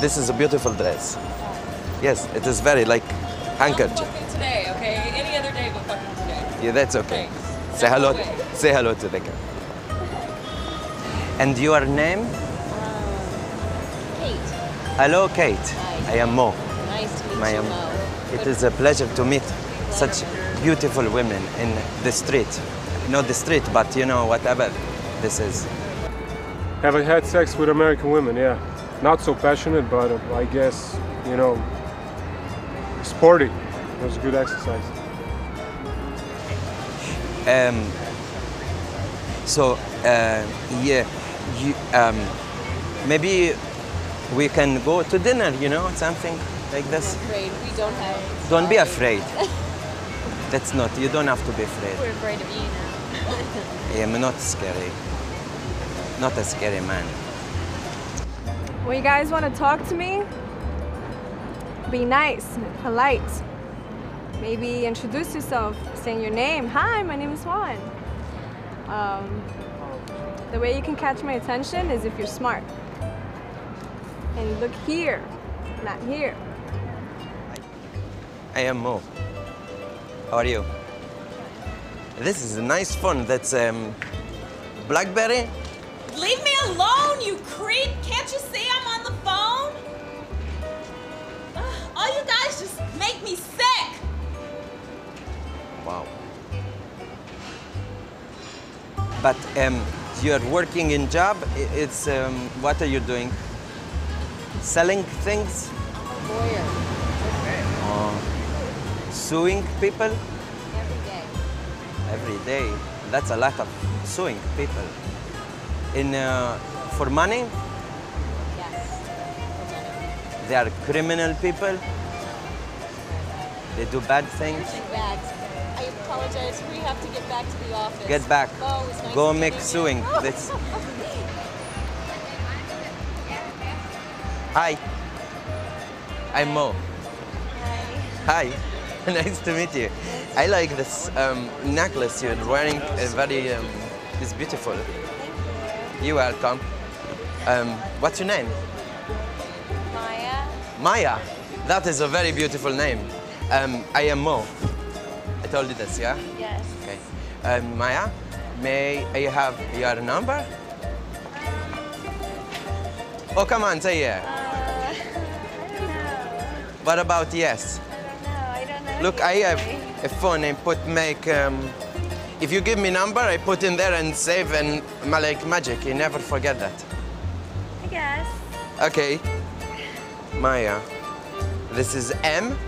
This is a beautiful dress. Yes, it is very like handkerchief. Fucking today, okay? Any other day but fucking today. Yeah, that's okay. Thanks. Say hello. Say hello to the girl. And your name? Kate. Hello, Kate. Nice. I am Mo. Nice to meet you, Mo. It is a pleasure to meet such beautiful women in the street. Not the street, but you know, whatever this is. Have I had sex with American women? Yeah. Not so passionate, but I guess, you know, sporty. It was a good exercise. Yeah, maybe we can go to dinner, you know, something like this. I'm afraid we don't have... Don't be afraid. That's not, you don't have to be afraid. We're afraid of you now. Yeah, I'm not scary. Not a scary man. When you guys want to talk to me, be nice, polite. Maybe introduce yourself, saying your name. Hi, my name is Juan. The way you can catch my attention is if you're smart. And you look here, not here. I am Mo. How are you? This is a nice phone. That's Blackberry. Leave me alone, you creep! Can't you see I'm on the phone? All you guys just make me sick! Wow. But you're working in job, it's, what are you doing? Selling things? I'm a lawyer. Okay. Suing people? Every day. Every day? That's a lot of suing people. In, for money? Yes. They are criminal people? They do bad things? I apologize. We have to get back to the office. Get back. Oh, nice. Go make suing. That's... Hi. I'm Mo. Hi. Hi. Nice to meet you. I like this necklace you're wearing. Very, it's beautiful. You're welcome. What's your name? Maya. Maya? That is a very beautiful name. I am Mo. I told you this, yeah? Yes. Okay. Maya, may I have your number? Oh, come on, say yeah. I don't know. What about yes? I don't know. Look, I have a phone and put make... if you give me number, I put in there and save and like magic. You never forget that. I guess. Okay. Maya. This is M.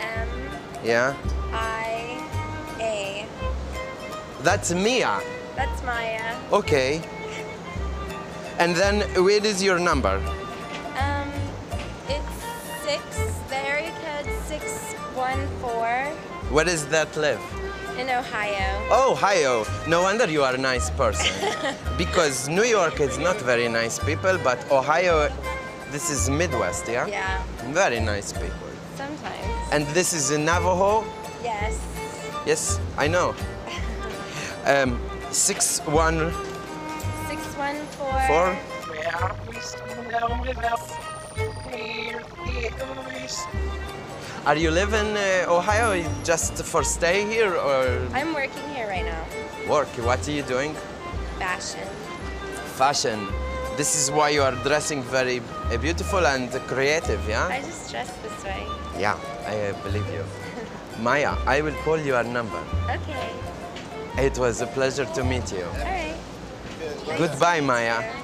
M. Yeah. I-A. That's Mia. That's Maya. Okay. And then where is your number? It's 6. The area code 614. Where does that live? In Ohio. Oh, Ohio. No wonder you are a nice person. Because New York is not very nice people, but Ohio, this is Midwest, yeah? Yeah. Very nice people. Sometimes. And this is in Navajo? Yes. Yes, I know. 614. 4? Are you living in Ohio just for stay here or...? I'm working here right now. Work? What are you doing? Fashion. Fashion. This is why you are dressing very beautiful and creative, yeah? I just dress this way. Yeah, I believe you. Maya, I will call you our number. Okay. It was a pleasure to meet you. All right. Goodbye, Maya.